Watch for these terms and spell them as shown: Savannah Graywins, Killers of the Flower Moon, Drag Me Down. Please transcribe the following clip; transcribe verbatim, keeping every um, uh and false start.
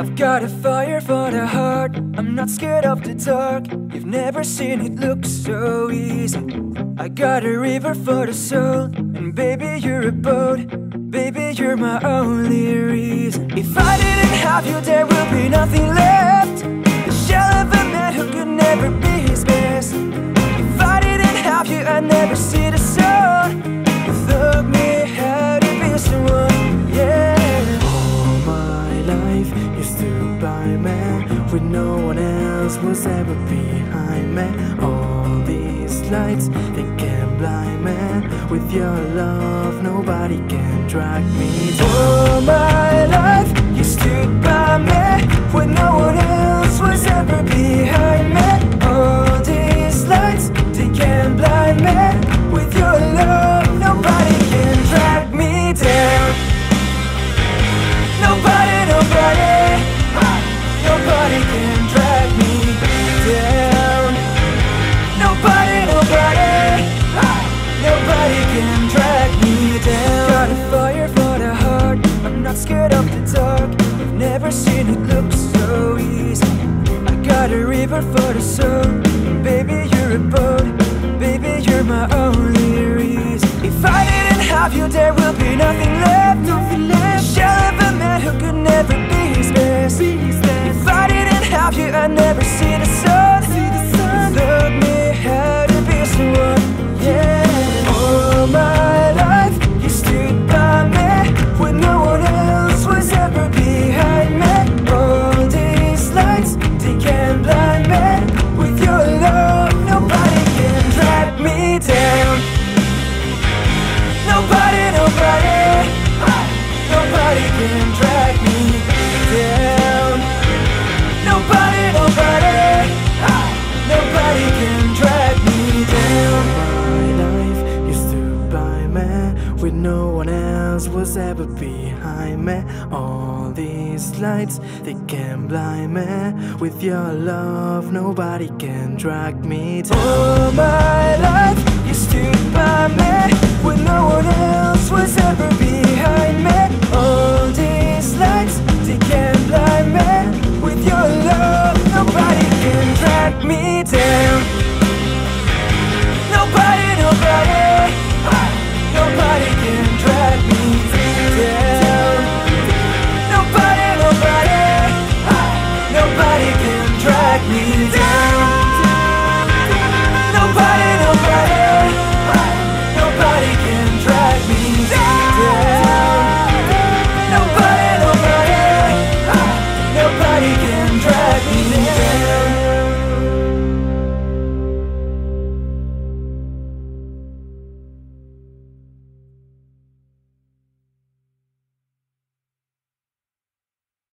I've got a fire for the heart, I'm not scared of the dark. You've never seen it look so easy. I got a river for the soul, and baby you're a boat. Baby you're my only reason. If I didn't have you there would be nothing left, the shell of a man who could never be his best. If I didn't have you I'd never see the sun. You taught me how to be someone, yeah. Man, when no one else was ever behind me, all these lights they can't blind me. With your love, nobody can drag me down. All my life, you stood by me when no one else was ever behind me. All these lights they can't blind me. With your love, nobody can drag me down. Nobody, nobody. Nobody can drag me down. Nobody, nobody. Nobody can drag me down. Got a fire for the heart, I'm not scared of the dark. I've never seen it look so easy. I got a river for the soul, baby you're a boat. Baby you're my only reason. If I didn't have you there will be nothing left, nothing left. Shell of a man who could never be his best. If I didn't have you, I'd never see the sun. You taught me how to be someone, yeah. All my life, you stood by me when no one else was ever behind me. All these lights, they can't blind me. With your love, nobody can drag me down. Nobody, nobody, nobody can drag me down. Nobody, nobody, nobody can drag me down. My life, you stood by me, when no one else was ever behind me. All these lights, they can't blind me. With your love, nobody can drag me down. All my life, you stood by me, when no one else was ever behind me.